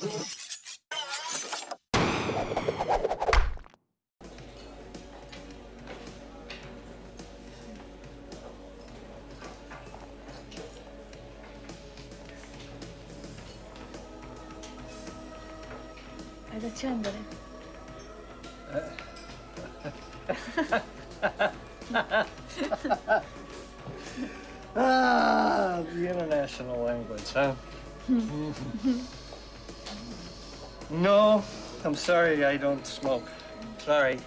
Ad accendere. Ah, the international language, huh? No, I'm sorry, I don't smoke. Sorry.